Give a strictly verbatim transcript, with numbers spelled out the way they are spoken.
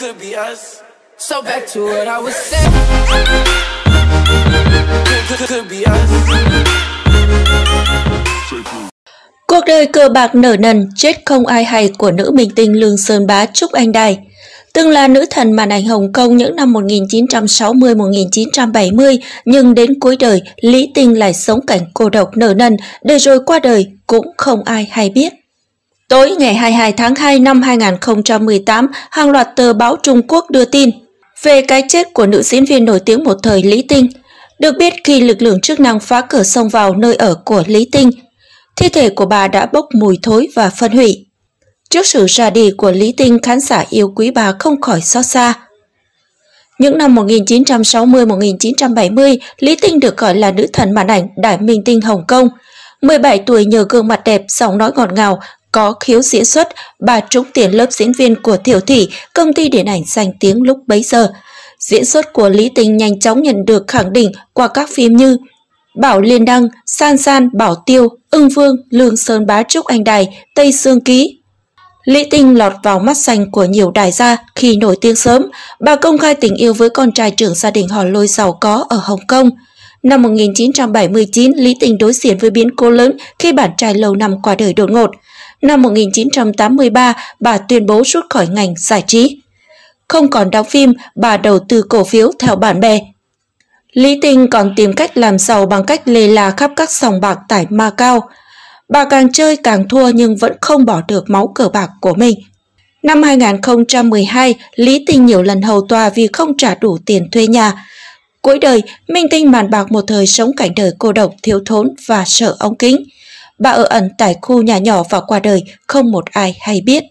could be us. So back to what I was saying. Could be us. Cuộc đời cờ bạc nở nần, chết không ai hay của nữ minh tinh Lương Sơn Bá Trúc Anh Đài. Từng là nữ thần màn ảnh Hồng Kông những năm một nghìn chín trăm sáu mươi đến một nghìn chín trăm bảy mươi, nhưng đến cuối đời, Lý Tinh lại sống cảnh cô độc nở nần, để rồi qua đời cũng không ai hay biết. Tối ngày hai mươi hai tháng hai năm hai nghìn không trăm mười tám, hàng loạt tờ báo Trung Quốc đưa tin về cái chết của nữ diễn viên nổi tiếng một thời Lý Tinh. Được biết khi lực lượng chức năng phá cửa xông vào nơi ở của Lý Tinh, thi thể của bà đã bốc mùi thối và phân hủy. Trước sự ra đi của Lý Tinh, khán giả yêu quý bà không khỏi xót xa. Những năm một nghìn chín trăm sáu mươi đến một nghìn chín trăm bảy mươi, Lý Tinh được gọi là nữ thần màn ảnh đại minh tinh Hồng Kông. mười bảy tuổi nhờ gương mặt đẹp, giọng nói ngọt ngào, có khiếu diễn xuất, bà trúng tuyển lớp diễn viên của Thiệu thị, công ty điện ảnh danh tiếng lúc bấy giờ. Diễn xuất của Lý Tinh nhanh chóng nhận được khẳng định qua các phim như Bảo Liên Đăng, San San, Bảo Tiêu, Ung Vương, Lương Sơn Bá Trúc Anh Đài, Tây Sương Ký. Lý Tinh lọt vào mắt xanh của nhiều đại gia khi nổi tiếng sớm. Bà công khai tình yêu với con trai trưởng gia đình họ Lôi giàu có ở Hồng Kông. Năm một nghìn chín trăm bảy mươi chín, Lý Tinh đối diện với biến cố lớn khi bạn trai lâu năm qua đời đột ngột. Năm một nghìn chín trăm tám mươi ba, bà tuyên bố rút khỏi ngành giải trí. Không còn đóng phim, bà đầu tư cổ phiếu theo bạn bè. Lý Tinh còn tìm cách làm giàu bằng cách lê la khắp các sòng bạc tại Ma Cao. Bà càng chơi càng thua nhưng vẫn không bỏ được máu cờ bạc của mình. Năm hai nghìn không trăm mười hai, Lý Tinh nhiều lần hầu tòa vì không trả đủ tiền thuê nhà. Cuối đời, minh tinh màn bạc một thời sống cảnh đời cô độc, thiếu thốn và sợ ống kính. Bà ở ẩn tại khu nhà nhỏ và qua đời không một ai hay biết.